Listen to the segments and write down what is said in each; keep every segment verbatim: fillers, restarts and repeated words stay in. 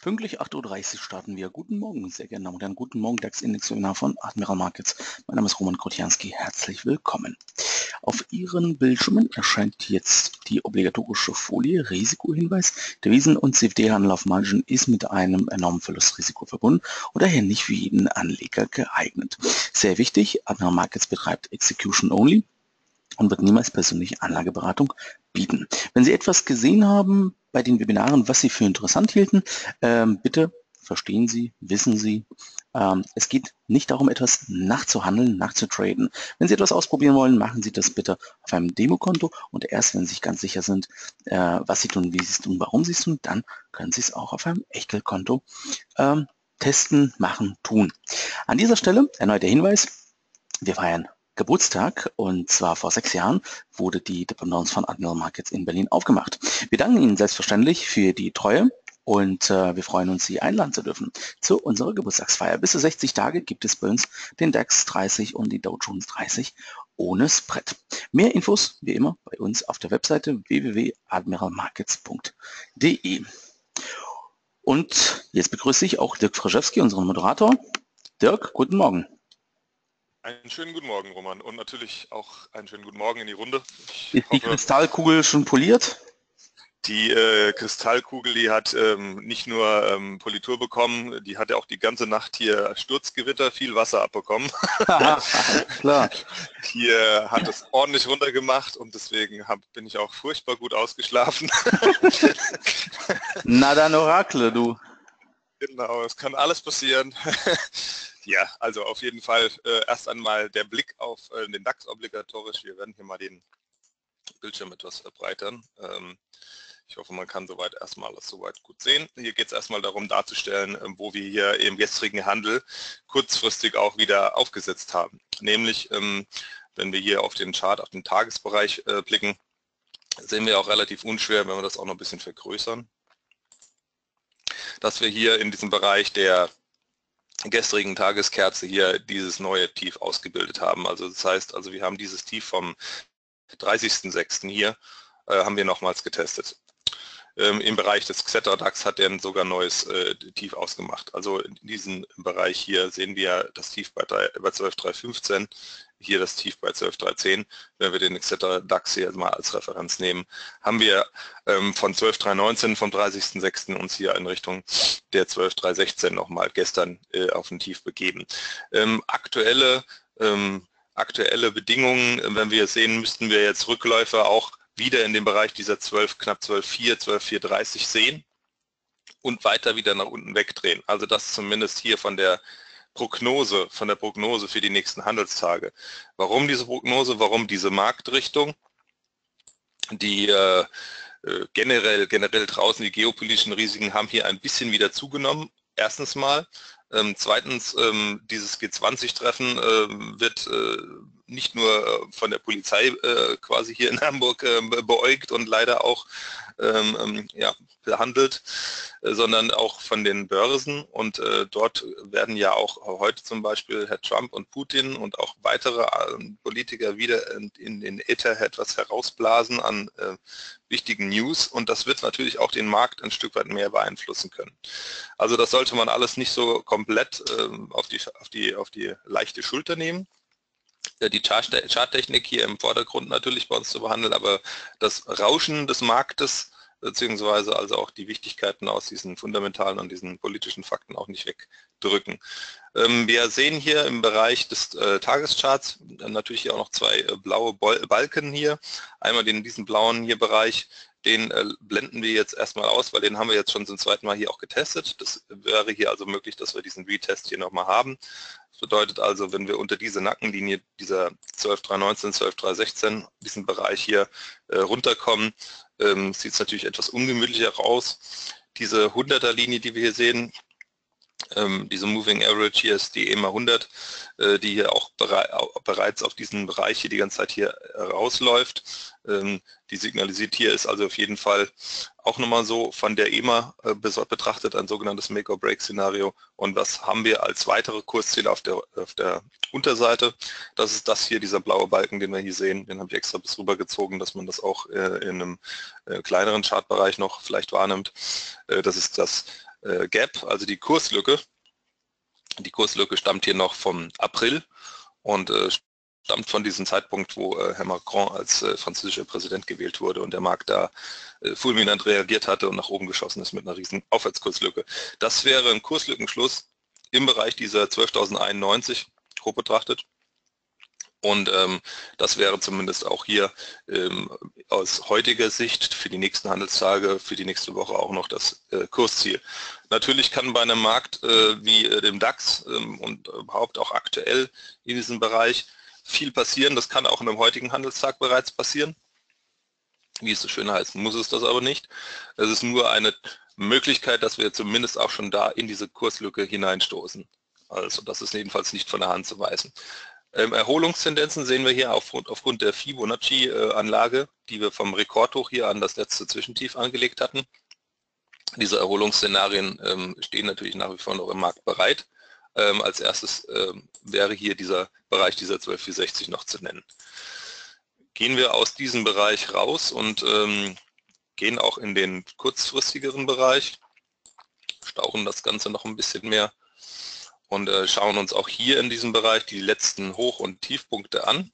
Pünktlich acht Uhr dreißig starten wir. Guten Morgen, sehr gerne Damen und Herren. Guten Morgen, DAX-Index-Webinar von Admiral Markets. Mein Name ist Roman Krotianski. Herzlich willkommen. Auf Ihren Bildschirmen erscheint jetzt die obligatorische Folie Risikohinweis. Devisen- und C F D-Handel auf Margen ist mit einem enormen Verlustrisiko verbunden und daher nicht für jeden Anleger geeignet. Sehr wichtig, Admiral Markets betreibt Execution Only und wird niemals persönliche Anlageberatung bieten. Wenn Sie etwas gesehen haben bei den Webinaren, was Sie für interessant hielten, ähm, bitte verstehen Sie, wissen Sie, ähm, es geht nicht darum, etwas nachzuhandeln, nachzutraden. Wenn Sie etwas ausprobieren wollen, machen Sie das bitte auf einem Demokonto und erst, wenn Sie sich ganz sicher sind, äh, was Sie tun, wie Sie es tun, warum Sie es tun, dann können Sie es auch auf einem Echtgeldkonto ähm, testen, machen, tun. An dieser Stelle erneut der Hinweis, wir feiern Geburtstag, und zwar vor sechs Jahren wurde die Dependance von Admiral Markets in Berlin aufgemacht. Wir danken Ihnen selbstverständlich für die Treue und äh, wir freuen uns, Sie einladen zu dürfen zu unserer Geburtstagsfeier. Bis zu sechzig Tage gibt es bei uns den DAX dreißig und die Dow Jones dreißig ohne Spread. Mehr Infos wie immer bei uns auf der Webseite w w w punkt admiral markets punkt d e. Und jetzt begrüße ich auch Dirk Friczewsky, unseren Moderator. Dirk, guten Morgen. Einen schönen guten Morgen, Roman, und natürlich auch einen schönen guten Morgen in die Runde. Ich Ist hoffe, die Kristallkugel schon poliert? Die äh, Kristallkugel, die hat ähm, nicht nur ähm, Politur bekommen, die hatte auch die ganze Nacht hier Sturzgewitter, viel Wasser abbekommen. Klar. Hier hat es ordentlich runtergemacht und deswegen hab, bin ich auch furchtbar gut ausgeschlafen. Na dann Oracle, du. Genau, es kann alles passieren. Ja, also auf jeden Fall äh, erst einmal der Blick auf äh, den DAX obligatorisch. Wir werden hier mal den Bildschirm etwas verbreitern. Ähm, ich hoffe, man kann soweit erstmal alles soweit gut sehen. Hier geht es erstmal darum darzustellen, äh, wo wir hier im gestrigen Handel kurzfristig auch wieder aufgesetzt haben. Nämlich, ähm, wenn wir hier auf den Chart, auf den Tagesbereich äh, blicken, sehen wir auch relativ unschwer, wenn wir das auch noch ein bisschen vergrößern, dass wir hier in diesem Bereich der gestrigen Tageskerze hier dieses neue Tief ausgebildet haben. Also das heißt, also wir haben dieses Tief vom dreißigsten sechsten hier, äh, haben wir nochmals getestet. Ähm, Im Bereich des Xetra-DAX hat er sogar neues äh, Tief ausgemacht. Also in diesem Bereich hier sehen wir das Tief bei, bei zwölf Komma drei fünfzehn, hier das Tief bei zwölf Komma drei zehn. Wenn wir den Xetra-DAX hier mal als Referenz nehmen, haben wir ähm, von zwölf Komma drei neunzehn vom dreißigsten sechsten uns hier in Richtung der zwölf Komma drei sechzehn nochmal gestern äh, auf ein Tief begeben. Ähm, aktuelle, ähm, aktuelle Bedingungen, wenn wir sehen, müssten wir jetzt Rückläufer auch wieder in dem Bereich dieser zwölf, knapp zwölf Komma vier, zwölf Komma vier dreißig sehen und weiter wieder nach unten wegdrehen. Also das zumindest hier von der Prognose, von der Prognose für die nächsten Handelstage. Warum diese Prognose, warum diese Marktrichtung, die äh, generell, generell draußen, die geopolitischen Risiken haben hier ein bisschen wieder zugenommen, erstens mal. Ähm, zweitens, ähm, dieses G zwanzig-Treffen äh, wird äh, nicht nur von der Polizei äh, quasi hier in Hamburg äh, beäugt und leider auch ähm, ja, behandelt, äh, sondern auch von den Börsen. Und äh, dort werden ja auch heute zum Beispiel Herr Trump und Putin und auch weitere äh, Politiker wieder in den Äther etwas herausblasen an äh, wichtigen News. Und das wird natürlich auch den Markt ein Stück weit mehr beeinflussen können. Also das sollte man alles nicht so komplett äh, auf die, auf die, auf die leichte Schulter nehmen. Die Charttechnik hier im Vordergrund natürlich bei uns zu behandeln, aber das Rauschen des Marktes beziehungsweise also auch die Wichtigkeiten aus diesen fundamentalen und diesen politischen Fakten auch nicht wegdrücken. Wir sehen hier im Bereich des Tagescharts natürlich hier auch noch zwei blaue Balken hier. Einmal den, diesen blauen hier Bereich, den blenden wir jetzt erstmal aus, weil den haben wir jetzt schon zum zweiten Mal hier auch getestet. Das wäre hier also möglich, dass wir diesen Retest hier nochmal haben. Das bedeutet also, wenn wir unter diese Nackenlinie dieser zwölf Komma drei neunzehn, zwölf Komma drei sechzehn, diesen Bereich hier äh, runterkommen, ähm, sieht es natürlich etwas ungemütlicher aus. Diese hunderter-Linie, die wir hier sehen, ähm, diese Moving Average hier ist die E M A hundert, äh, die hier auch berei auch bereits auf diesen Bereich hier die ganze Zeit hier rausläuft. Ähm, die signalisiert hier, ist also auf jeden Fall auch nochmal so von der E M A äh, betrachtet ein sogenanntes Make-or-Break-Szenario. Und was haben wir als weitere Kursziele auf der, auf der Unterseite? Das ist das hier, dieser blaue Balken, den wir hier sehen. Den habe ich extra bis rüber gezogen, dass man das auch äh, in einem äh, kleineren Chartbereich noch vielleicht wahrnimmt. Äh, das ist das äh, Gap, also die Kurslücke. Die Kurslücke stammt hier noch vom April und äh, stammt von diesem Zeitpunkt, wo äh, Herr Macron als äh, französischer Präsident gewählt wurde und der Markt da äh, fulminant reagiert hatte und nach oben geschossen ist mit einer riesen Aufwärtskurslücke. Das wäre ein Kurslückenschluss im Bereich dieser zwölftausendeinundneunzig grob betrachtet. Und ähm, das wäre zumindest auch hier ähm, aus heutiger Sicht für die nächsten Handelstage, für die nächste Woche auch noch das äh, Kursziel. Natürlich kann bei einem Markt äh, wie äh, dem DAX ähm, und überhaupt auch aktuell in diesem Bereich viel passieren. Das kann auch in einem heutigen Handelstag bereits passieren. Wie es so schön heißt, muss es das aber nicht. Es ist nur eine Möglichkeit, dass wir zumindest auch schon da in diese Kurslücke hineinstoßen. Also das ist jedenfalls nicht von der Hand zu weisen. Ähm, Erholungstendenzen sehen wir hier aufgrund, aufgrund der Fibonacci-Anlage, die wir vom Rekordhoch hier an das letzte Zwischentief angelegt hatten. Diese Erholungsszenarien ähm, stehen natürlich nach wie vor noch im Markt bereit. Ähm, als erstes ähm, wäre hier dieser Bereich dieser zwölftausendvierhundertsechzig noch zu nennen. Gehen wir aus diesem Bereich raus und ähm, gehen auch in den kurzfristigeren Bereich, stauchen das Ganze noch ein bisschen mehr und äh, schauen uns auch hier in diesem Bereich die letzten Hoch- und Tiefpunkte an.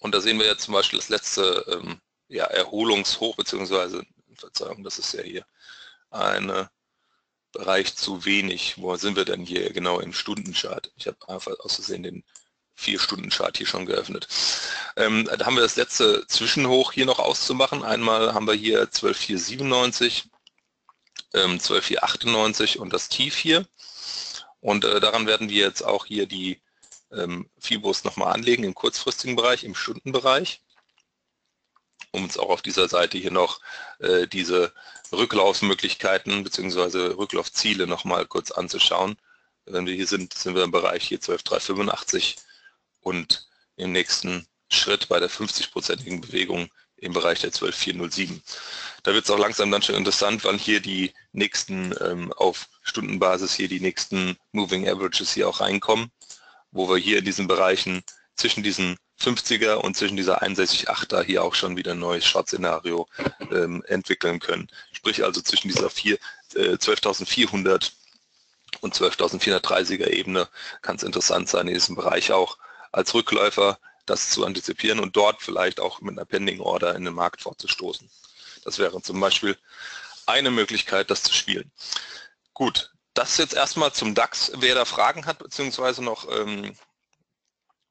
Und da sehen wir jetzt zum Beispiel das letzte ähm, ja, Erholungshoch, beziehungsweise, Verzeihung, das ist ja hier eine Bereich zu wenig. Wo sind wir denn hier genau im Stundenchart? Ich habe einfach aus Versehen den vier Stunden Chart hier schon geöffnet. Ähm, da haben wir das letzte Zwischenhoch hier noch auszumachen. Einmal haben wir hier zwölftausendvierhundertsiebenundneunzig, ähm, zwölftausendvierhundertachtundneunzig und das Tief hier. Und äh, daran werden wir jetzt auch hier die ähm, Fibos nochmal anlegen im kurzfristigen Bereich, im Stundenbereich, um uns auch auf dieser Seite hier noch äh, diese Rücklaufsmöglichkeiten bzw. Rücklaufziele noch mal kurz anzuschauen. Wenn wir hier sind, sind wir im Bereich hier zwölftausenddreihundertfünfundachtzig und im nächsten Schritt bei der fünfzig-prozentigen Bewegung im Bereich der zwölftausendvierhundertsieben. Da wird es auch langsam dann schon interessant, wann hier die nächsten ähm, auf Stundenbasis hier die nächsten Moving Averages hier auch reinkommen, wo wir hier in diesen Bereichen zwischen diesen fünfziger und zwischen dieser einundsechzig Komma achter hier auch schon wieder ein neues Short-Szenario ähm, entwickeln können. Sprich also zwischen dieser äh, zwölftausendvierhundert und zwölftausendvierhundertdreißiger Ebene kann es interessant sein, in diesem Bereich auch als Rückläufer das zu antizipieren und dort vielleicht auch mit einer Pending Order in den Markt vorzustoßen. Das wäre zum Beispiel eine Möglichkeit, das zu spielen. Gut, das jetzt erstmal zum DAX. Wer da Fragen hat, beziehungsweise noch ähm,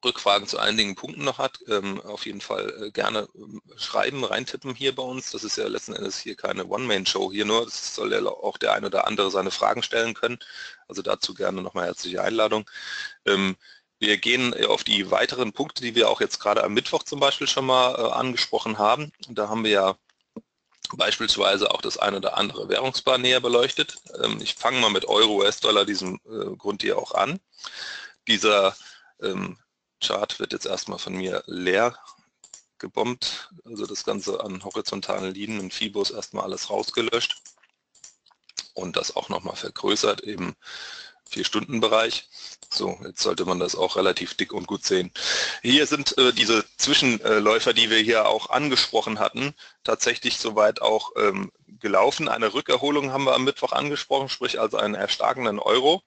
Rückfragen zu einigen Punkten noch hat, auf jeden Fall gerne schreiben, reintippen hier bei uns. Das ist ja letzten Endes hier keine One-Man-Show hier nur, das soll ja auch der ein oder andere seine Fragen stellen können. Also dazu gerne nochmal herzliche Einladung. Wir gehen auf die weiteren Punkte, die wir auch jetzt gerade am Mittwoch zum Beispiel schon mal angesprochen haben. Da haben wir ja beispielsweise auch das ein oder andere Währungspaar näher beleuchtet. Ich fange mal mit Euro U S Dollar diesem Grund hier auch an. Dieser Chart wird jetzt erstmal von mir leer gebombt, also das Ganze an horizontalen Linien und Fibos erstmal alles rausgelöscht und das auch nochmal vergrößert im vier Stunden Bereich. So, jetzt sollte man das auch relativ dick und gut sehen. Hier sind äh, diese Zwischenläufer, die wir hier auch angesprochen hatten, tatsächlich soweit auch ähm, gelaufen. Eine Rückerholung haben wir am Mittwoch angesprochen, sprich also einen erstarkenden Euro.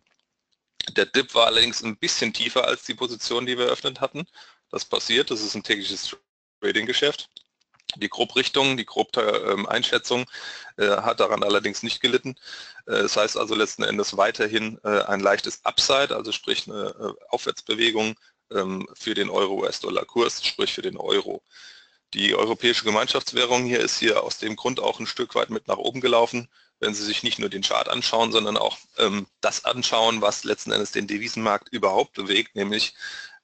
Der Dip war allerdings ein bisschen tiefer als die Position, die wir eröffnet hatten. Das passiert, das ist ein tägliches Trading-Geschäft. Die Grobrichtung, die grobe Einschätzung äh, hat daran allerdings nicht gelitten. Äh, das heißt also letzten Endes weiterhin äh, ein leichtes Upside, also sprich eine äh, Aufwärtsbewegung ähm, für den Euro U S Dollar Kurs, sprich für den Euro. Die europäische Gemeinschaftswährung hier ist hier aus dem Grund auch ein Stück weit mit nach oben gelaufen. Wenn Sie sich nicht nur den Chart anschauen, sondern auch ähm, das anschauen, was letzten Endes den Devisenmarkt überhaupt bewegt, nämlich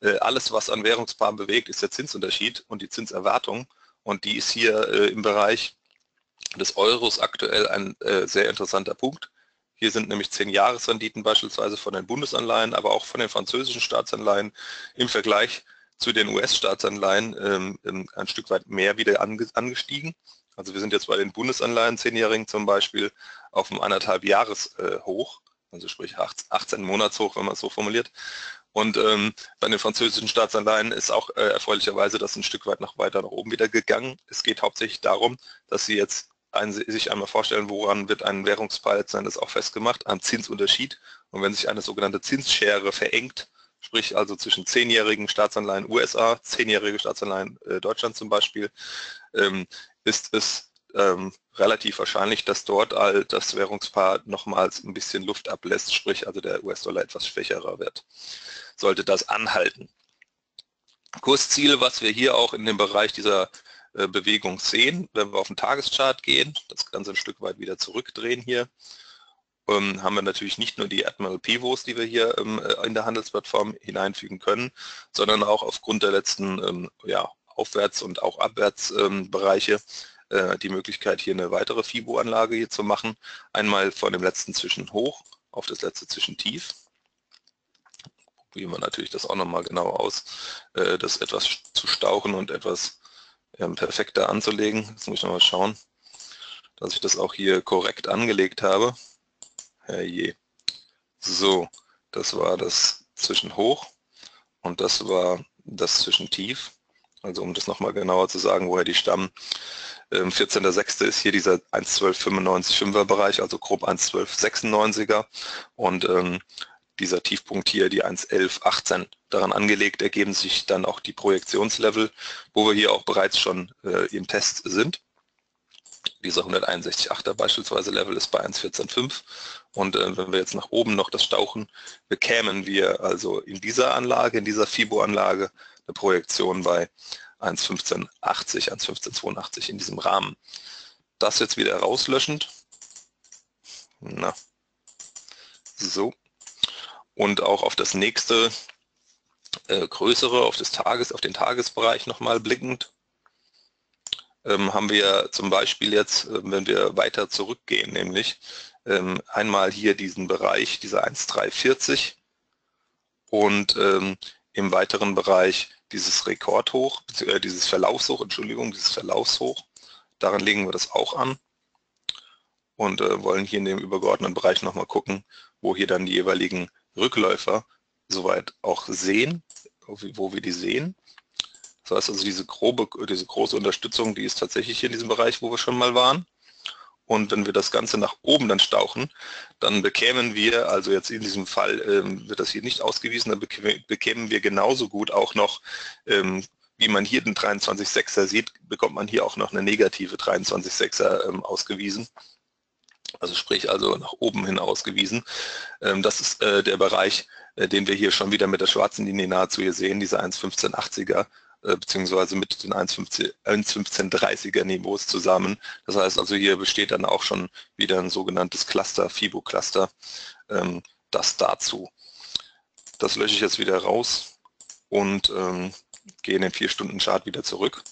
äh, alles, was an Währungspaaren bewegt, ist der Zinsunterschied und die Zinserwartung. Und die ist hier äh, im Bereich des Euros aktuell ein äh, sehr interessanter Punkt. Hier sind nämlich zehn Jahresrenditen beispielsweise von den Bundesanleihen, aber auch von den französischen Staatsanleihen im Vergleich zu den U S Staatsanleihen ähm, ein Stück weit mehr wieder ange angestiegen. Also wir sind jetzt bei den Bundesanleihen, zehnjährigen zum Beispiel, auf einem anderthalb Jahres äh, hoch, also sprich achtzehn Monats hoch, wenn man es so formuliert. Und ähm, bei den französischen Staatsanleihen ist auch äh, erfreulicherweise das ein Stück weit noch weiter nach oben wieder gegangen. Es geht hauptsächlich darum, dass sie jetzt ein, sich einmal vorstellen, woran wird ein Währungspaar letzten Endes auch festgemacht, am Zinsunterschied. Und wenn sich eine sogenannte Zinsschere verengt, sprich also zwischen zehnjährigen Staatsanleihen U S A, zehnjährige Staatsanleihen äh, Deutschland zum Beispiel, ähm, ist es ähm, relativ wahrscheinlich, dass dort all das Währungspaar nochmals ein bisschen Luft ablässt, sprich also der U S-Dollar etwas schwächerer wird. Sollte das anhalten. Kursziele, was wir hier auch in dem Bereich dieser äh, Bewegung sehen, wenn wir auf den Tageschart gehen, das Ganze ein Stück weit wieder zurückdrehen hier, ähm, haben wir natürlich nicht nur die Admiral Pivots, die wir hier ähm, in der Handelsplattform hineinfügen können, sondern auch aufgrund der letzten ähm, ja, Aufwärts- und auch Abwärtsbereiche ähm, äh, die Möglichkeit, hier eine weitere Fibo-Anlage hier zu machen, einmal von dem letzten Zwischenhoch auf das letzte Zwischentief. Wie man natürlich das auch nochmal genau aus, das etwas zu stauchen und etwas perfekter anzulegen. Jetzt muss ich nochmal schauen, dass ich das auch hier korrekt angelegt habe. Herrje. So, das war das Zwischenhoch und das war das Zwischentief. Also um das nochmal genauer zu sagen, woher die stammen. vierzehnter sechster ist hier dieser eins Komma zwölf fünfundneunzig Komma fünfer Bereich, also grob eins Komma zwölf sechsundneunziger und dieser Tiefpunkt hier, die eins Komma elf achtzehn, daran angelegt, ergeben sich dann auch die Projektionslevel, wo wir hier auch bereits schon äh, im Test sind. Dieser hunderteinundsechzig Komma achter beispielsweise Level ist bei eins Komma vierzehn Komma fünf und äh, wenn wir jetzt nach oben noch das Stauchen bekämen, wir also in dieser Anlage, in dieser Fibo-Anlage eine Projektion bei eins Komma fünfzehn achtzig, eins Komma fünfzehn zweiundachtzig in diesem Rahmen. Das jetzt wieder rauslöschend. Na, so. Und auch auf das nächste äh, größere, auf, des Tages, auf den Tagesbereich nochmal blickend, ähm, haben wir zum Beispiel jetzt, äh, wenn wir weiter zurückgehen, nämlich ähm, einmal hier diesen Bereich, dieser eins Komma drei vierzig und ähm, im weiteren Bereich dieses Rekordhoch, äh, dieses Verlaufshoch, Entschuldigung, dieses Verlaufshoch, daran legen wir das auch an und äh, wollen hier in dem übergeordneten Bereich nochmal gucken, wo hier dann die jeweiligen Rückläufer soweit auch sehen, wo wir die sehen. Das heißt also, diese grobe, diese große Unterstützung, die ist tatsächlich hier in diesem Bereich, wo wir schon mal waren. Und wenn wir das Ganze nach oben dann stauchen, dann bekämen wir, also jetzt in diesem Fall ähm, wird das hier nicht ausgewiesen, dann bekämen wir genauso gut auch noch, ähm, wie man hier den dreiundzwanzig Komma sechser sieht, bekommt man hier auch noch eine negative dreiundzwanzig Komma sechser ähm, ausgewiesen. Also sprich also nach oben hin ausgewiesen. Das ist der Bereich, den wir hier schon wieder mit der schwarzen Linie nahezu hier sehen, diese eins Komma fünfzehn achtziger beziehungsweise mit den eins Komma fünfzehn dreißiger Niveaus zusammen. Das heißt also, hier besteht dann auch schon wieder ein sogenanntes Cluster, Fibo-Cluster, das dazu. Das lösche ich jetzt wieder raus und gehe in den vier Stunden Chart wieder zurück.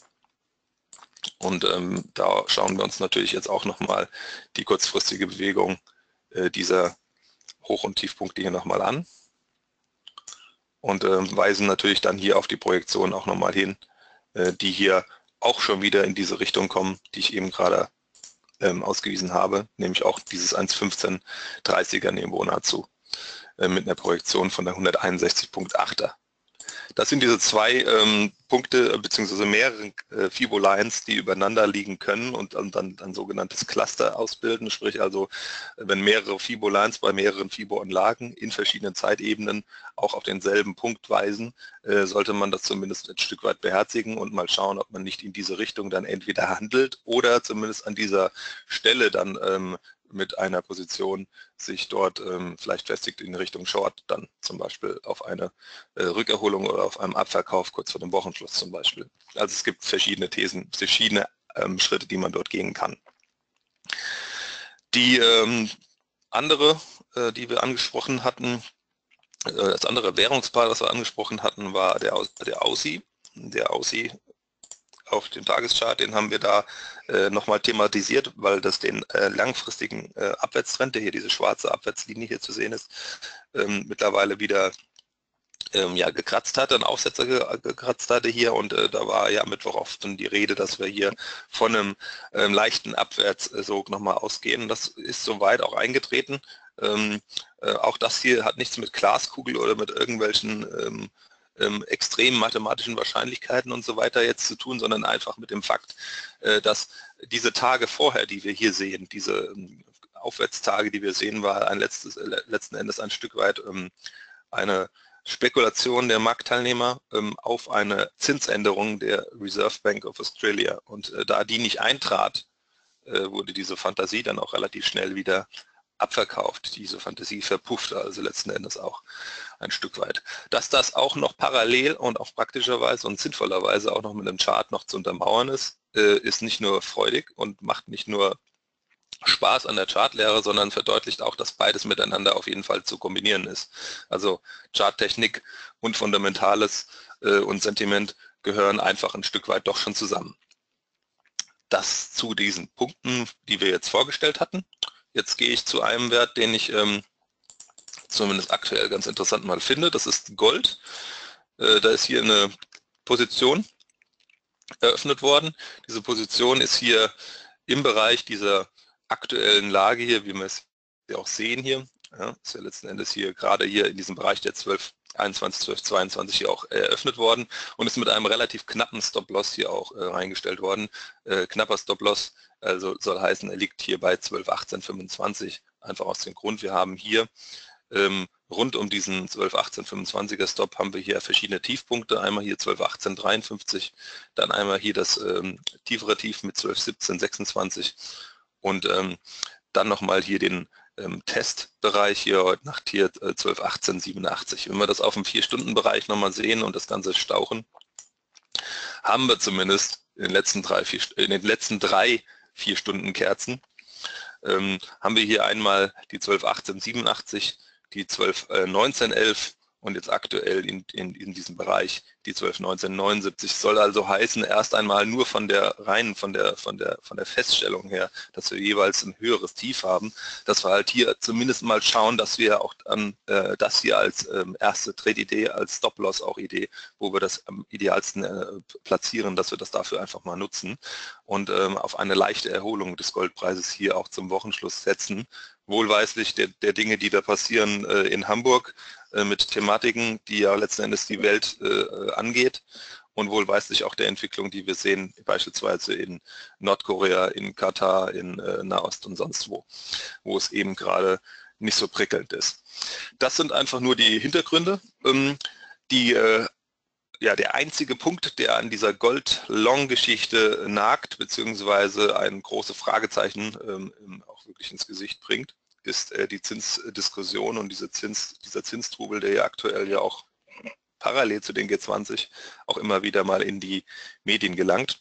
Und ähm, da schauen wir uns natürlich jetzt auch nochmal die kurzfristige Bewegung äh, dieser Hoch- und Tiefpunkte hier nochmal an und ähm, weisen natürlich dann hier auf die Projektionen auch nochmal hin, äh, die hier auch schon wieder in diese Richtung kommen, die ich eben gerade ähm, ausgewiesen habe, nämlich auch dieses eins Komma fünfzehn dreißiger Niveau nahezu äh, mit einer Projektion von der hunderteinundsechzig Komma achter. Das sind diese zwei ähm, Punkte bzw. mehrere äh, Fibo-Lines, die übereinander liegen können und dann, dann ein sogenanntes Cluster ausbilden, sprich also, wenn mehrere Fibo-Lines bei mehreren Fibo-Anlagen in verschiedenen Zeitebenen auch auf denselben Punkt weisen, äh, sollte man das zumindest ein Stück weit beherzigen und mal schauen, ob man nicht in diese Richtung dann entweder handelt oder zumindest an dieser Stelle dann ähm, mit einer Position sich dort ähm, vielleicht festigt in Richtung Short, dann zum Beispiel auf eine äh, Rückerholung oder auf einem Abverkauf kurz vor dem Wochenschluss zum Beispiel. Also es gibt verschiedene Thesen, verschiedene ähm, Schritte, die man dort gehen kann. Die ähm, andere, äh, die wir angesprochen hatten, äh, das andere Währungspaar, das wir angesprochen hatten, war der, der Aussie, der Aussie, auf dem Tageschart, den haben wir da äh, nochmal thematisiert, weil das den äh, langfristigen äh, Abwärtstrend, der hier diese schwarze Abwärtslinie hier zu sehen ist, ähm, mittlerweile wieder ähm, ja, gekratzt hatte, einen Aufsetzer ge gekratzt hatte hier und äh, da war ja Mittwoch oft die Rede, dass wir hier von einem ähm, leichten Abwärtssog nochmal ausgehen. Das ist soweit auch eingetreten. Ähm, äh, auch das hier hat nichts mit Glaskugel oder mit irgendwelchen ähm, extremen mathematischen Wahrscheinlichkeiten und so weiter jetzt zu tun, sondern einfach mit dem Fakt, dass diese Tage vorher, die wir hier sehen, diese Aufwärtstage, die wir sehen, war ein letztes, letzten Endes ein Stück weit eine Spekulation der Marktteilnehmer auf eine Zinsänderung der Reserve Bank of Australia. Und da die nicht eintrat, wurde diese Fantasie dann auch relativ schnell wieder abverkauft. Diese Fantasie verpuffte also letzten Endes auch ein Stück weit. Dass das auch noch parallel und auf praktischer Weise und sinnvollerweise auch noch mit einem Chart noch zu untermauern ist, ist nicht nur freudig und macht nicht nur Spaß an der Chartlehre, sondern verdeutlicht auch, dass beides miteinander auf jeden Fall zu kombinieren ist. Also Charttechnik und Fundamentales und Sentiment gehören einfach ein Stück weit doch schon zusammen. Das zu diesen Punkten, die wir jetzt vorgestellt hatten. Jetzt gehe ich zu einem Wert, den ich ähm, zumindest aktuell ganz interessant mal finde. Das ist Gold. Äh, da ist hier eine Position eröffnet worden. Diese Position ist hier im Bereich dieser aktuellen Lage hier, wie wir es ja auch sehen hier. Ja, ist ja letzten Endes hier gerade hier in diesem Bereich der zwölf einundzwanzig, zwölf zweiundzwanzig hier auch eröffnet worden und ist mit einem relativ knappen Stop-Loss hier auch äh, reingestellt worden. Äh, knapper Stop-Loss, also soll heißen, er liegt hier bei zwölf achtzehn fünfundzwanzig, einfach aus dem Grund, wir haben hier ähm, rund um diesen zwölf achtzehn fünfundzwanziger Stop haben wir hier verschiedene Tiefpunkte, einmal hier zwölf achtzehn dreiundfünfzig, dann einmal hier das ähm, tiefere Tief mit zwölf siebzehn sechsundzwanzig und ähm, dann nochmal hier den Testbereich hier heute Nacht hier zwölf achtzehn siebenundachtzig. Wenn wir das auf dem vier Stunden Bereich nochmal sehen und das Ganze stauchen, haben wir zumindest in den letzten drei, vier, in den letzten drei vier Stunden Kerzen, ähm, haben wir hier einmal die zwölf achtzehn siebenundachtzig, die zwölf neunzehn elf und jetzt aktuell in, in, in diesem Bereich die zwölf neunzehn neunundsiebzig. Soll also heißen, erst einmal nur von der reinen, von der, von der, von der Feststellung her, dass wir jeweils ein höheres Tief haben, dass wir halt hier zumindest mal schauen, dass wir auch an äh, das hier als ähm, erste Trade-Idee, als Stop-Loss auch Idee, wo wir das am idealsten äh, platzieren, dass wir das dafür einfach mal nutzen und ähm, auf eine leichte Erholung des Goldpreises hier auch zum Wochenschluss setzen. Wohlweislich der, der Dinge, die da passieren äh, in Hamburg, mit Thematiken, die ja letzten Endes die Welt äh, angeht und wohlweislich auch der Entwicklung, die wir sehen, beispielsweise in Nordkorea, in Katar, in äh, Nahost und sonst wo, wo es eben gerade nicht so prickelnd ist. Das sind einfach nur die Hintergründe. Ähm, die, äh, ja, der einzige Punkt, der an dieser Gold-Long-Geschichte nagt, beziehungsweise ein großes Fragezeichen ähm, auch wirklich ins Gesicht bringt, ist die Zinsdiskussion und diese Zins, dieser Zinstrubel, der ja aktuell ja auch parallel zu den G zwanzig auch immer wieder mal in die Medien gelangt.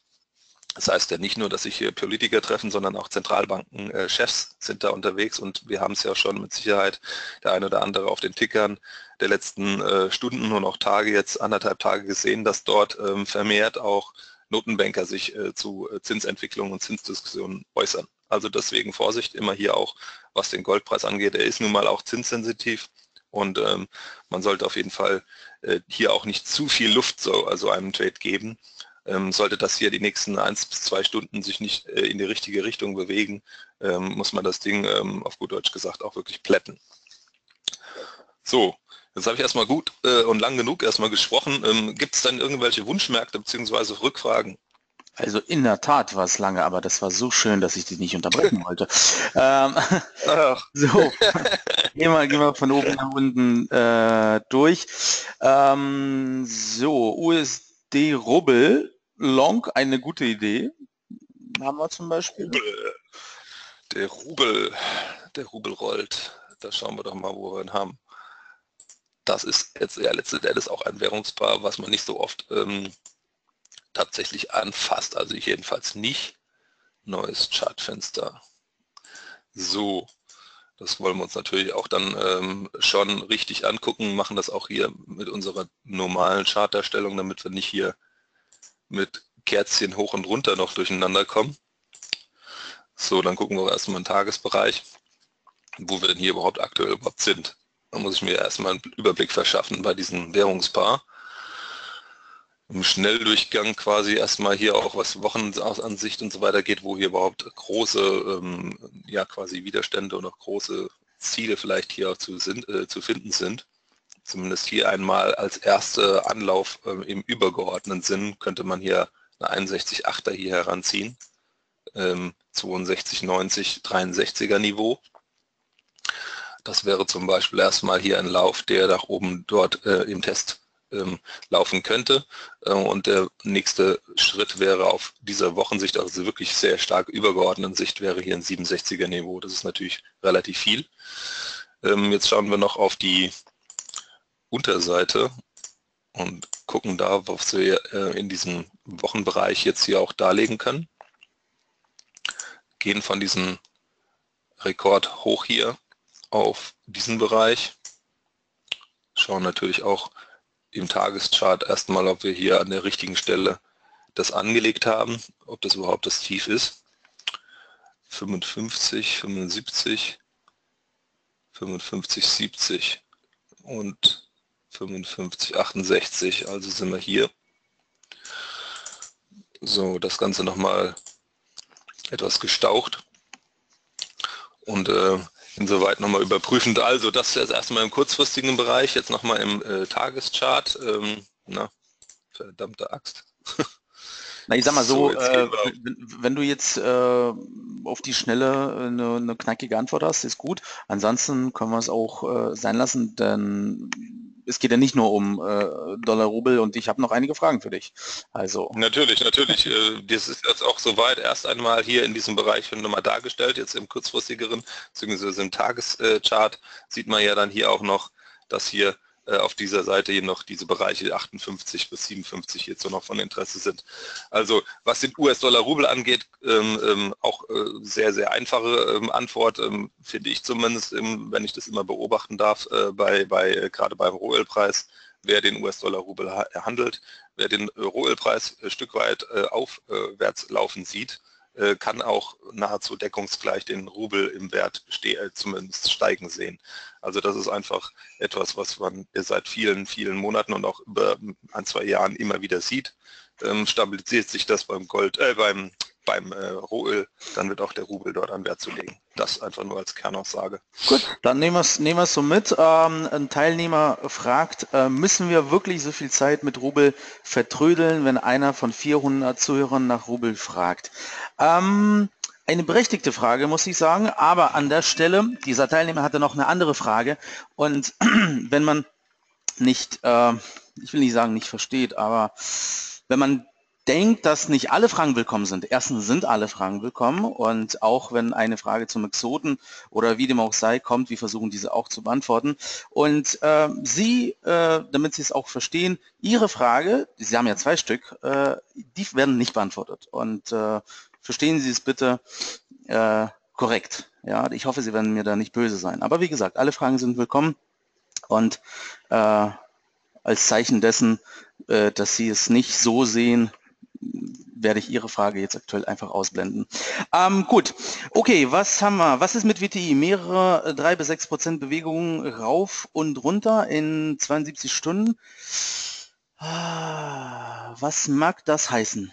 Das heißt ja nicht nur, dass sich hier Politiker treffen, sondern auch Zentralbankenchefs sind da unterwegs und wir haben es ja schon mit Sicherheit der ein oder andere auf den Tickern der letzten äh, Stunden und auch Tage, jetzt anderthalb Tage gesehen, dass dort ähm, vermehrt auch Notenbanker sich äh, zu Zinsentwicklungen und Zinsdiskussionen äußern. Also deswegen Vorsicht immer hier auch, was den Goldpreis angeht. Er ist nun mal auch zinssensitiv und ähm, man sollte auf jeden Fall äh, hier auch nicht zu viel Luft so also einem Trade geben. Ähm, sollte das hier die nächsten eins bis zwei Stunden sich nicht äh, in die richtige Richtung bewegen, ähm, muss man das Ding ähm, auf gut Deutsch gesagt auch wirklich plätten. So, jetzt habe ich erstmal gut äh, und lang genug erstmal gesprochen. Ähm, Gibt es dann irgendwelche Wunschmärkte bzw. Rückfragen? Also in der Tat war es lange, aber das war so schön, dass ich dich nicht unterbrechen wollte. ähm, so, gehen wir, gehen wir von oben nach unten äh, durch. Ähm, so, U S D-Rubbel, Long, eine gute Idee. Haben wir zum Beispiel. Der Rubel, der Rubel rollt. Da schauen wir doch mal, wo wir ihn haben. Das ist jetzt ja letzten Endes auch ein Währungspaar, was man nicht so oft ähm, tatsächlich anfasst, also ich jedenfalls nicht. Neues Chartfenster. So, das wollen wir uns natürlich auch dann ähm, schon richtig angucken, machen das auch hier mit unserer normalen Chartdarstellung, damit wir nicht hier mit Kerzchen hoch und runter noch durcheinander kommen. So, dann gucken wir erstmal den Tagesbereich, wo wir denn hier überhaupt aktuell überhaupt sind. Da muss ich mir erstmal einen Überblick verschaffen bei diesem Währungspaar. Im Schnelldurchgang quasi erstmal hier auch, was Wochenansicht und so weiter geht, wo hier überhaupt große ähm, ja quasi Widerstände und auch große Ziele vielleicht hier auch zu, sind, äh, zu finden sind. Zumindest hier einmal als erster Anlauf äh, im übergeordneten Sinn könnte man hier eine einundsechzig Komma achter hier heranziehen. ähm, zweiundsechzig neunzig, dreiundsechziger Niveau. Das wäre zum Beispiel erstmal hier ein Lauf, der nach oben dort äh, im Test ähm, laufen könnte. Äh, und der nächste Schritt wäre auf dieser Wochensicht, also wirklich sehr stark übergeordneten Sicht, wäre hier ein siebenundsechziger Niveau. Das ist natürlich relativ viel. Ähm, jetzt schauen wir noch auf die Unterseite und gucken da, was wir äh, in diesem Wochenbereich jetzt hier auch darlegen können. Gehen von diesem Rekord hoch hier auf diesen Bereich, schauen natürlich auch im Tageschart erstmal, ob wir hier an der richtigen Stelle das angelegt haben, ob das überhaupt das Tief ist. fünfundfünfzig, fünfundsiebzig, fünfundfünfzig, siebzig und fünfundfünfzig, achtundsechzig, also sind wir hier. So, das Ganze nochmal etwas gestaucht und äh, insoweit nochmal überprüfend. Also das jetzt erstmal im kurzfristigen Bereich, jetzt nochmal im äh, Tageschart. Ähm, na, verdammte Axt. Na, ich sag mal so, so äh, wenn, wenn du jetzt äh, auf die Schnelle eine, eine knackige Antwort hast, ist gut. Ansonsten können wir es auch äh, sein lassen, denn es geht ja nicht nur um äh, Dollar-Rubel und ich habe noch einige Fragen für dich. Also natürlich, natürlich. Äh, das ist jetzt auch soweit erst einmal hier in diesem Bereich nochmal dargestellt. Jetzt im kurzfristigeren, beziehungsweise im Tageschart äh, sieht man ja dann hier auch noch, dass hier äh, auf dieser Seite hier noch diese Bereiche achtundfünfzig bis siebenundfünfzig hierzu noch von Interesse sind. Also was den U S-Dollar-Rubel angeht, ähm, ähm, auch äh, sehr, sehr einfache ähm, Antwort, ähm, finde ich zumindest, ähm, wenn ich das immer beobachten darf, äh, bei, bei, äh, gerade beim Rohölpreis, wer den U S-Dollar-Rubel ha handelt, wer den äh, Rohölpreis ein Stück weit äh, aufwärts äh, laufen sieht, äh, kann auch nahezu deckungsgleich den Rubel im Wert äh, zumindest steigen sehen. Also das ist einfach etwas, was man seit vielen, vielen Monaten und auch über ein, zwei Jahren immer wieder sieht. Ähm, stabilisiert sich das beim Gold, äh, beim beim äh, Rohöl, dann wird auch der Rubel dort an Wert zu legen. Das einfach nur als Kernaussage. Gut, dann nehmen wir es nehmen wir es so mit. Ähm, ein Teilnehmer fragt, äh, müssen wir wirklich so viel Zeit mit Rubel vertrödeln, wenn einer von vierhundert Zuhörern nach Rubel fragt? Ähm, eine berechtigte Frage, muss ich sagen, aber an der Stelle, dieser Teilnehmer hatte noch eine andere Frage und wenn man nicht, äh, ich will nicht sagen, nicht versteht, aber wenn man denkt, dass nicht alle Fragen willkommen sind. Erstens sind alle Fragen willkommen und auch wenn eine Frage zum Exoten oder wie dem auch sei kommt, wir versuchen diese auch zu beantworten. Und äh, Sie, äh, damit Sie es auch verstehen, Ihre Frage, Sie haben ja zwei Stück, äh, die werden nicht beantwortet. Und äh, verstehen Sie es bitte äh, korrekt. Ja, ich hoffe, Sie werden mir da nicht böse sein. Aber wie gesagt, alle Fragen sind willkommen und äh, als Zeichen dessen, äh, dass Sie es nicht so sehen, werde ich Ihre Frage jetzt aktuell einfach ausblenden. Ähm, gut, okay, was haben wir? Was ist mit W T I? Mehrere drei bis sechs Prozent Bewegungen rauf und runter in zweiundsiebzig Stunden. Was mag das heißen?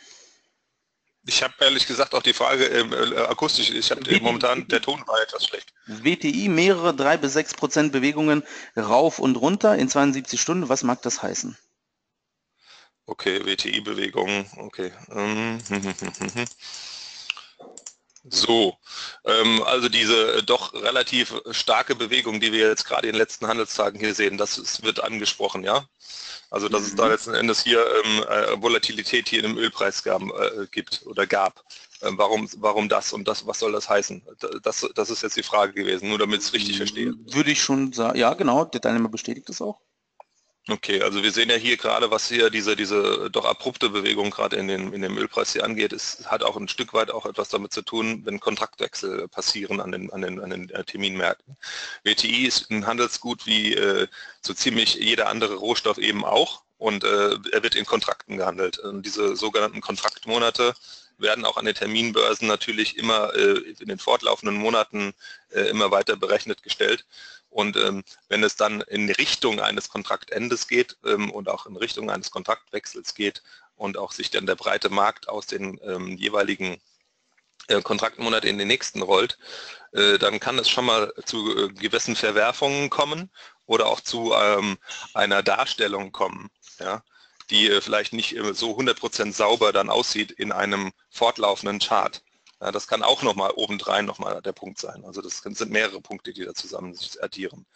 Ich habe ehrlich gesagt auch die Frage äh, akustisch, ich habe momentan, der Ton war etwas schlecht. W T I, mehrere drei bis sechs Prozent Bewegungen rauf und runter in zweiundsiebzig Stunden. Was mag das heißen? Okay, W T I-Bewegung, okay. So, also diese doch relativ starke Bewegung, die wir jetzt gerade in den letzten Handelstagen hier sehen, das wird angesprochen, ja? Also dass mhm. es da letzten Endes hier Volatilität hier im Ölpreis gibt oder gab. Warum, warum das und das, was soll das heißen? Das, das ist jetzt die Frage gewesen, nur damit ich es richtig verstehe. Würde ich schon sagen, ja genau, der Teilnehmer bestätigt das auch. Okay, also wir sehen ja hier gerade, was hier diese, diese doch abrupte Bewegung gerade in, in dem Ölpreis hier angeht, ist, hat auch ein Stück weit auch etwas damit zu tun, wenn Kontraktwechsel passieren an den, an den, an den Terminmärkten. W T I ist ein Handelsgut wie äh, so ziemlich jeder andere Rohstoff eben auch und äh, er wird in Kontrakten gehandelt. Und diese sogenannten Kontraktmonate werden auch an den Terminbörsen natürlich immer äh, in den fortlaufenden Monaten äh, immer weiter berechnet gestellt. Und ähm, wenn es dann in Richtung eines Kontraktendes geht ähm, und auch in Richtung eines Kontraktwechsels geht und auch sich dann der breite Markt aus den ähm, jeweiligen äh, Kontraktmonat in den nächsten rollt, äh, dann kann es schon mal zu äh, gewissen Verwerfungen kommen oder auch zu ähm, einer Darstellung kommen, ja, die äh, vielleicht nicht äh, so hundert Prozent sauber dann aussieht in einem fortlaufenden Chart. Das kann auch nochmal obendrein nochmal der Punkt sein. Also das sind mehrere Punkte, die da zusammen sich addieren.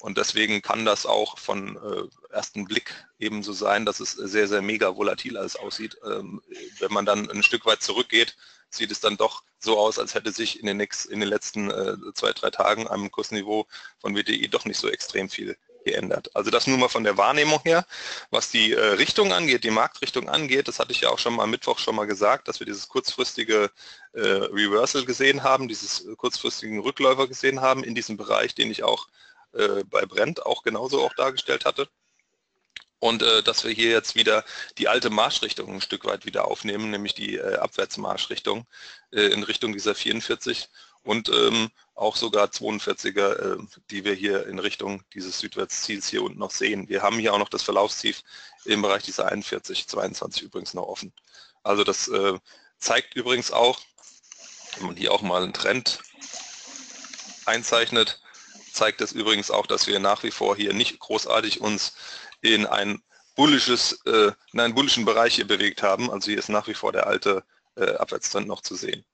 Und deswegen kann das auch von äh, ersten Blick eben so sein, dass es sehr, sehr mega volatil alles aussieht. Ähm, wenn man dann ein Stück weit zurückgeht, sieht es dann doch so aus, als hätte sich in den, nächsten, in den letzten äh, zwei, drei Tagen am Kursniveau von W T I doch nicht so extrem viel geändert. Also das nur mal von der Wahrnehmung her. Was die äh, Richtung angeht, die Marktrichtung angeht, das hatte ich ja auch schon mal am Mittwoch schon mal gesagt, dass wir dieses kurzfristige äh, Reversal gesehen haben, dieses äh, kurzfristigen Rückläufer gesehen haben in diesem Bereich, den ich auch äh, bei Brent auch genauso auch dargestellt hatte. Und äh, dass wir hier jetzt wieder die alte Marschrichtung ein Stück weit wieder aufnehmen, nämlich die äh, Abwärtsmarschrichtung äh, in Richtung dieser vierundvierzig und ähm, auch sogar zweiundvierziger, äh, die wir hier in Richtung dieses Südwärtsziels hier unten noch sehen. Wir haben hier auch noch das Verlaufstief im Bereich dieser einundvierzig, zweiundzwanzig übrigens noch offen. Also das äh, zeigt übrigens auch, wenn man hier auch mal einen Trend einzeichnet, zeigt das übrigens auch, dass wir nach wie vor hier nicht großartig uns in ein bullisches, äh, in einen bullischen Bereich hier bewegt haben. Also hier ist nach wie vor der alte äh, Abwärtstrend noch zu sehen.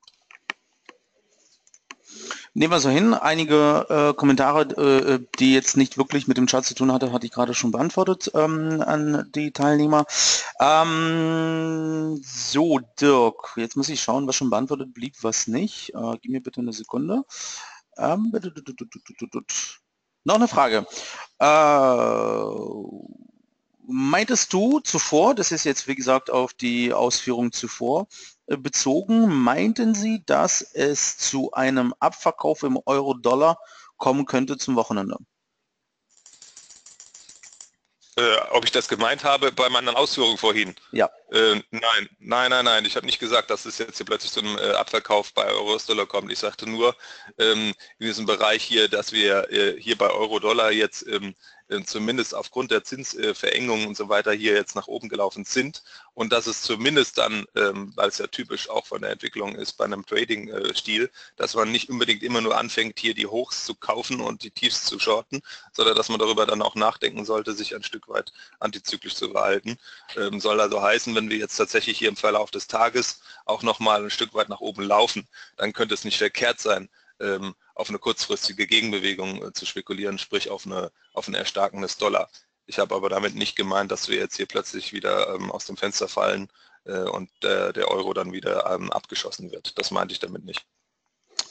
Nehmen wir so hin. Einige äh, Kommentare, äh, die jetzt nicht wirklich mit dem Chart zu tun hatte, hatte ich gerade schon beantwortet ähm, an die Teilnehmer. Ähm, so, Dirk, jetzt muss ich schauen, was schon beantwortet blieb, was nicht. Äh, gib mir bitte eine Sekunde. Ähm, Noch eine Frage. Äh, meintest du zuvor, das ist jetzt wie gesagt auf die Ausführung zuvor äh, bezogen, meinten Sie, dass es zu einem Abverkauf im Euro-Dollar kommen könnte zum Wochenende? Äh, ob ich das gemeint habe bei meinen Ausführungen vorhin? Ja. Äh, nein, nein, nein, nein. Ich habe nicht gesagt, dass es jetzt hier plötzlich zu einem äh, Abverkauf bei Euro-Dollar kommt. Ich sagte nur ähm, in diesem Bereich hier, dass wir äh, hier bei Euro-Dollar jetzt ähm, äh, zumindest aufgrund der Zinsverengungen äh, und so weiter hier jetzt nach oben gelaufen sind und dass es zumindest dann, ähm, weil es ja typisch auch von der Entwicklung ist bei einem Trading-Stil, äh, dass man nicht unbedingt immer nur anfängt, hier die Hochs zu kaufen und die Tiefs zu shorten, sondern dass man darüber dann auch nachdenken sollte, sich ein Stück weit antizyklisch zu verhalten. Ähm, soll also heißen, wenn wir jetzt tatsächlich hier im Verlauf des Tages auch nochmal ein Stück weit nach oben laufen, dann könnte es nicht verkehrt sein, auf eine kurzfristige Gegenbewegung zu spekulieren, sprich auf, eine, auf ein Erstarken des Dollar. Ich habe aber damit nicht gemeint, dass wir jetzt hier plötzlich wieder aus dem Fenster fallen und der Euro dann wieder abgeschossen wird. Das meinte ich damit nicht.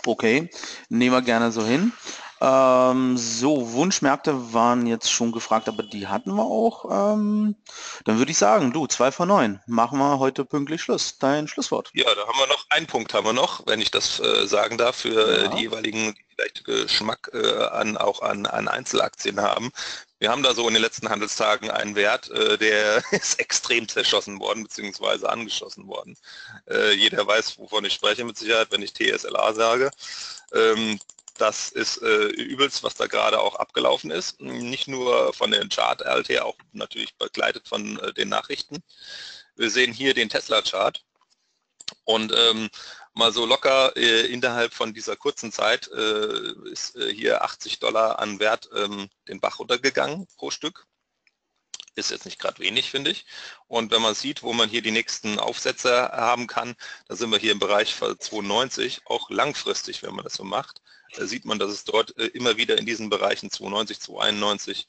Okay, nehmen wir gerne so hin. Ähm, so, Wunschmärkte waren jetzt schon gefragt, aber die hatten wir auch. Ähm, dann würde ich sagen, du, zwei vor neun, machen wir heute pünktlich Schluss. Dein Schlusswort. Ja, da haben wir noch, einen Punkt haben wir noch, wenn ich das äh, sagen darf, für ja. die jeweiligen, die vielleicht Geschmack äh, an, auch an, an Einzelaktien haben. Wir haben da so in den letzten Handelstagen einen Wert, äh, der ist extrem zerschossen worden, beziehungsweise angeschossen worden. Äh, jeder weiß, wovon ich spreche mit Sicherheit, wenn ich T S L A sage. Ähm, Das ist äh, übelst, was da gerade auch abgelaufen ist. Nicht nur von den Chart-Alt her, auch natürlich begleitet von äh, den Nachrichten. Wir sehen hier den Tesla-Chart und ähm, mal so locker äh, innerhalb von dieser kurzen Zeit äh, ist äh, hier achtzig Dollar an Wert ähm, den Bach runtergegangen pro Stück. Ist jetzt nicht gerade wenig, finde ich. Und wenn man sieht, wo man hier die nächsten Aufsätze haben kann, da sind wir hier im Bereich von zweiundneunzig, auch langfristig, wenn man das so macht, sieht man, dass es dort immer wieder in diesen Bereichen zweiundneunzig, zweiundeinundneunzig,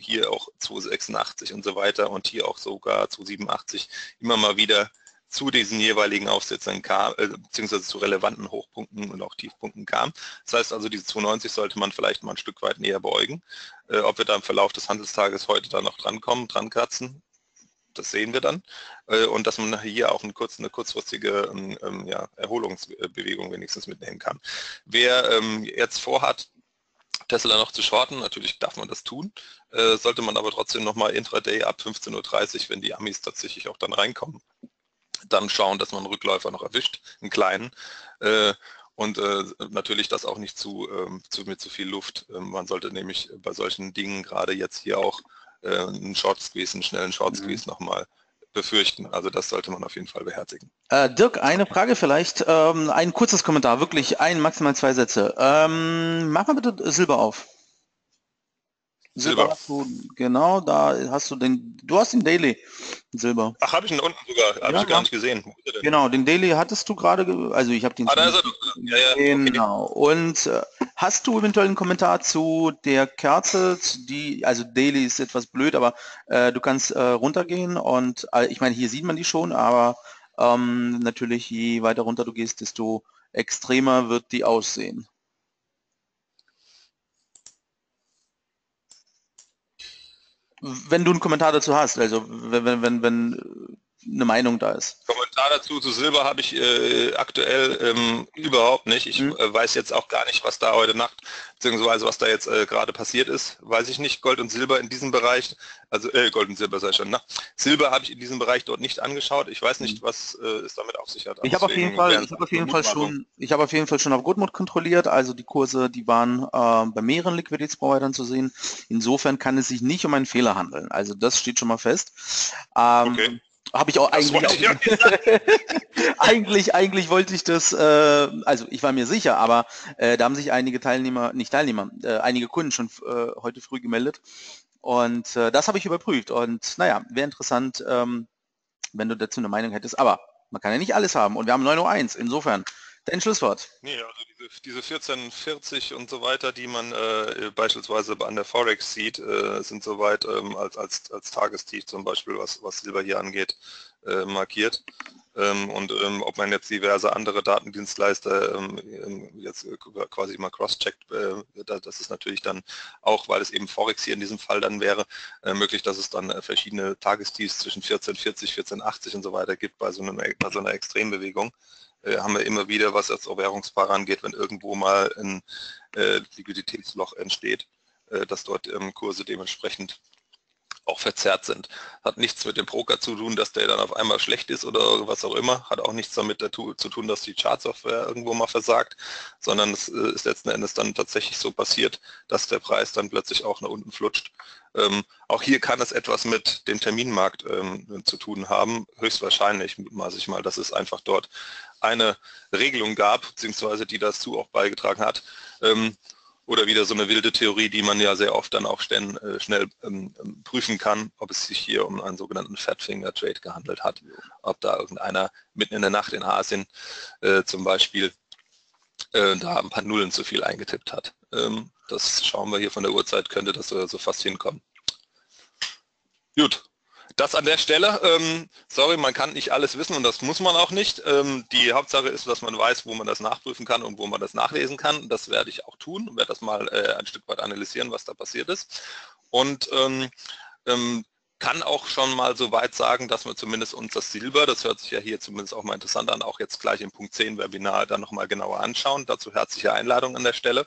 hier auch zweihundertsechsundachtzig und so weiter und hier auch sogar zweihundertsiebenundachtzig immer mal wieder zu diesen jeweiligen Aufsätzen kam, äh, beziehungsweise zu relevanten Hochpunkten und auch Tiefpunkten kam. Das heißt also, diese zweiundneunzig sollte man vielleicht mal ein Stück weit näher beugen. Äh, ob wir da im Verlauf des Handelstages heute da noch drankommen, dran kratzen, das sehen wir dann. Äh, und dass man hier auch eine, kurz, eine kurzfristige ähm, ja, Erholungsbewegung wenigstens mitnehmen kann. Wer ähm, jetzt vorhat, Tesla noch zu shorten, natürlich darf man das tun, äh, sollte man aber trotzdem nochmal intraday ab fünfzehn Uhr dreißig, wenn die Amis tatsächlich auch dann reinkommen, dann schauen, dass man einen Rückläufer noch erwischt, einen kleinen, äh, und äh, natürlich das auch nicht zu, ähm, zu, mit zu viel Luft. Ähm, man sollte nämlich bei solchen Dingen gerade jetzt hier auch äh, einen Short-Squeeze, einen schnellen Short-Squeeze mhm. nochmal befürchten. Also das sollte man auf jeden Fall beherzigen. Äh, Dirk, eine Frage vielleicht, ähm, ein kurzes Kommentar, wirklich ein, maximal zwei Sätze. Ähm, mach mal bitte Silber auf. Silber. Silber hast du, genau, da hast du den, du hast den Daily Silber. Ach, habe ich ihn unten sogar, habe ja, ich gar nicht gesehen. Wo ist er denn? Genau, den Daily hattest du gerade, also ich habe den. Ah, da ist er doch. Ja, ja, genau. Okay. Und äh, hast du eventuell einen Kommentar zu der Kerze, die, also Daily ist etwas blöd, aber äh, du kannst äh, runtergehen und, äh, ich meine, hier sieht man die schon, aber ähm, natürlich, je weiter runter du gehst, desto extremer wird die aussehen. Wenn du einen Kommentar dazu hast, also wenn, wenn, wenn eine Meinung da ist. Kommentar dazu zu Silber habe ich äh, aktuell ähm, überhaupt nicht. Ich mhm. äh, weiß jetzt auch gar nicht, was da heute Nacht, beziehungsweise was da jetzt äh, gerade passiert ist, weiß ich nicht. Gold und Silber in diesem Bereich, also äh, Gold und Silber sei schon, ne? Silber habe ich in diesem Bereich dort nicht angeschaut. Ich weiß nicht, was äh, es damit auf sich hat. Ich habe auf jeden Fall, ich habe auf jeden Fall schon, ich habe auf jeden Fall schon auf Goodmode kontrolliert. Also die Kurse, die waren äh, bei mehreren Liquiditätsprovidern zu sehen. Insofern kann es sich nicht um einen Fehler handeln. Also das steht schon mal fest. Ähm, okay. Habe ich auch das eigentlich, auch ich eigentlich, eigentlich wollte ich das, äh, also ich war mir sicher, aber äh, da haben sich einige Teilnehmer, nicht Teilnehmer, äh, einige Kunden schon äh, heute früh gemeldet und äh, das habe ich überprüft und naja, wäre interessant, ähm, wenn du dazu eine Meinung hättest, aber man kann ja nicht alles haben und wir haben neun Uhr eins, insofern. Dein Schlusswort. Nee, also diese, diese vierzehn vierzig und so weiter, die man äh, beispielsweise an der Forex sieht, äh, sind soweit ähm, als, als, als Tagestief zum Beispiel, was, was Silber hier angeht, äh, markiert. Ähm, und ähm, ob man jetzt diverse andere Datendienstleister ähm, jetzt äh, quasi mal cross-checkt, äh, das ist natürlich dann auch, weil es eben Forex hier in diesem Fall dann wäre, äh, möglich, dass es dann äh, verschiedene Tagestiefs zwischen vierzehn vierzig, vierzehn achtzig und so weiter gibt bei so, einem, bei so einer Extrembewegung. Haben wir immer wieder, was als Währungspaar angeht, wenn irgendwo mal ein äh, Liquiditätsloch entsteht, äh, dass dort ähm, Kurse dementsprechend auch verzerrt sind. Hat nichts mit dem Broker zu tun, dass der dann auf einmal schlecht ist oder was auch immer. Hat auch nichts damit dazu, zu tun, dass die Chartsoftware irgendwo mal versagt, sondern es äh, ist letzten Endes dann tatsächlich so passiert, dass der Preis dann plötzlich auch nach unten flutscht. Ähm, auch hier kann es etwas mit dem Terminmarkt ähm, zu tun haben, höchstwahrscheinlich, mutmaße ich mal, dass es einfach dort eine Regelung gab, beziehungsweise die dazu auch beigetragen hat. Ähm, oder wieder so eine wilde Theorie, die man ja sehr oft dann auch stellen, äh, schnell ähm, prüfen kann, ob es sich hier um einen sogenannten Fatfinger-Trade gehandelt hat, ob da irgendeiner mitten in der Nacht in Asien äh, zum Beispiel äh, da ein paar Nullen zu viel eingetippt hat. Ähm, das schauen wir hier von der Uhrzeit, könnte das so, so fast hinkommen. Gut. Das an der Stelle, ähm, sorry, man kann nicht alles wissen und das muss man auch nicht. Ähm, die Hauptsache ist, dass man weiß, wo man das nachprüfen kann und wo man das nachlesen kann. Das werde ich auch tun und werde das mal äh, ein Stück weit analysieren, was da passiert ist. Und ähm, ähm, kann auch schon mal so weit sagen, dass wir zumindest uns das Silber, das hört sich ja hier zumindest auch mal interessant an, auch jetzt gleich im Punkt zehn Webinar dann nochmal genauer anschauen. Dazu herzliche Einladung an der Stelle.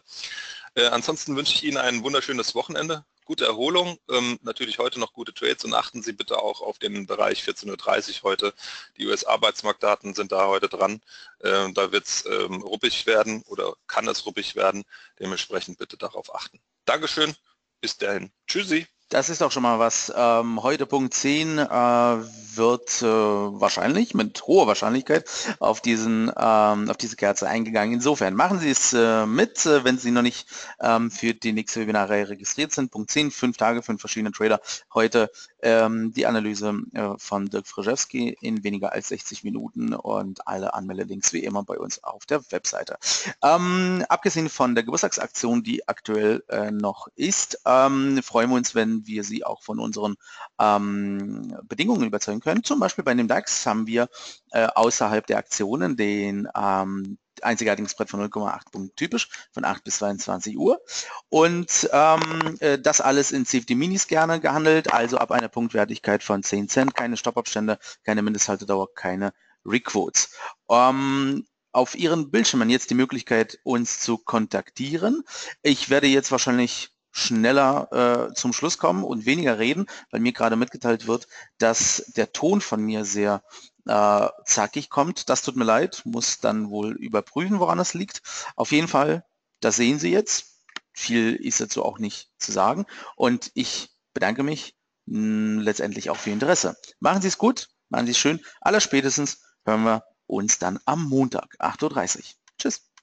Äh, ansonsten wünsche ich Ihnen ein wunderschönes Wochenende. Gute Erholung, ähm, natürlich heute noch gute Trades und achten Sie bitte auch auf den Bereich vierzehn Uhr dreißig heute. Die U S-Arbeitsmarktdaten sind da heute dran. Ähm, da wird es ähm, ruppig werden oder kann es ruppig werden. Dementsprechend bitte darauf achten. Dankeschön, bis dahin. Tschüssi. Das ist doch schon mal was. Ähm, heute Punkt zehn äh, wird äh, wahrscheinlich, mit hoher Wahrscheinlichkeit, auf, diesen, ähm, auf diese Kerze eingegangen. Insofern machen Sie es äh, mit, äh, wenn Sie noch nicht ähm, für die nächste Webinarreihe registriert sind. Punkt zehn, fünf Tage, fünf verschiedene Trader. Heute ähm, die Analyse äh, von Dirk Friczewsky in weniger als sechzig Minuten und alle Anmeldelinks wie immer bei uns auf der Webseite. Ähm, abgesehen von der Geburtstagsaktion, die aktuell äh, noch ist, ähm, freuen wir uns, wenn wir sie auch von unseren ähm, Bedingungen überzeugen können. Zum Beispiel bei dem DAX haben wir äh, außerhalb der Aktionen den ähm, einzigartigen Spread von null Komma acht Punkten typisch, von acht bis zweiundzwanzig Uhr. Und ähm, äh, das alles in C F D-Minis gerne gehandelt, also ab einer Punktwertigkeit von zehn Cent, keine Stoppabstände, keine Mindesthaltedauer, keine Requotes. Ähm, auf Ihren Bildschirmen jetzt die Möglichkeit, uns zu kontaktieren. Ich werde jetzt wahrscheinlich schneller äh, zum Schluss kommen und weniger reden, weil mir gerade mitgeteilt wird, dass der Ton von mir sehr äh, zackig kommt. Das tut mir leid, muss dann wohl überprüfen, woran es liegt. Auf jeden Fall, das sehen Sie jetzt. Viel ist dazu auch nicht zu sagen. Und ich bedanke mich mh, letztendlich auch für Ihr Interesse. Machen Sie es gut, machen Sie es schön. Allerspätestens hören wir uns dann am Montag, acht Uhr dreißig. Tschüss.